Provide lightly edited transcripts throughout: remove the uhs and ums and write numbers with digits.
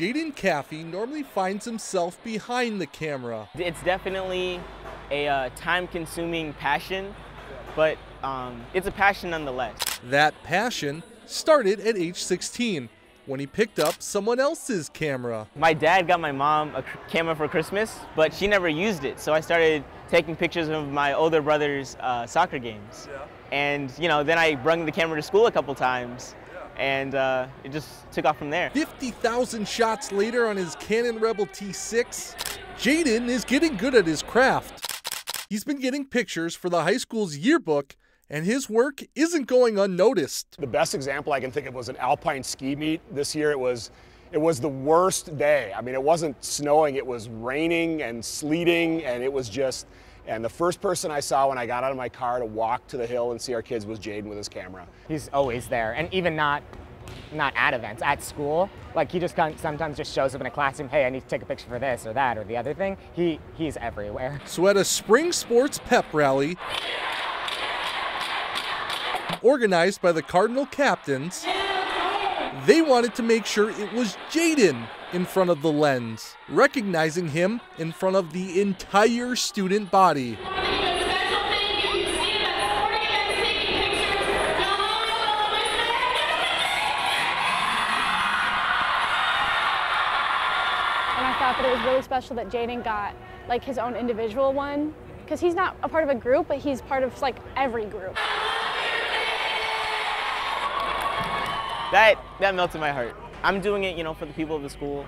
Jayden Caffey normally finds himself behind the camera. It's definitely a time-consuming passion, but it's a passion nonetheless. That passion started at age 16 when he picked up someone else's camera. My dad got my mom a camera for Christmas, but she never used it, so I started taking pictures of my older brother's soccer games. Yeah. And you know, then I brought the camera to school a couple times, and it just took off from there. 50,000 shots later on his Canon Rebel T6, Jayden is getting good at his craft. He's been getting pictures for the high school's yearbook, and his work isn't going unnoticed. The best example I can think of was an alpine ski meet this year. It was the worst day. I mean, it wasn't snowing, it was raining and sleeting, and it was just, and the first person I saw when I got out of my car to walk to the hill and see our kids was Jayden with his camera. He's always there, and even not at events, at school. Like, he just sometimes just shows up in a classroom, hey, I need to take a picture for this or that or the other thing. He's everywhere. So at a spring sports pep rally, organized by the Cardinal Captains, they wanted to make sure it was Jayden in front of the lens, recognizing him in front of the entire student body. And I thought that it was really special that Jayden got like his own individual one, because he's not a part of a group, but he's part of like every group. That melted my heart. I'm doing it, you know, for the people of the school,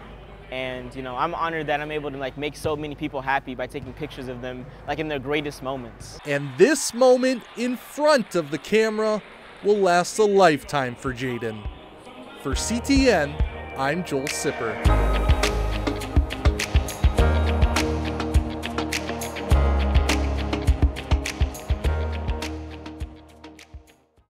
and you know, I'm honored that I'm able to like make so many people happy by taking pictures of them like in their greatest moments. And this moment in front of the camera will last a lifetime for Jayden. For CTN, I'm Joel Sipper.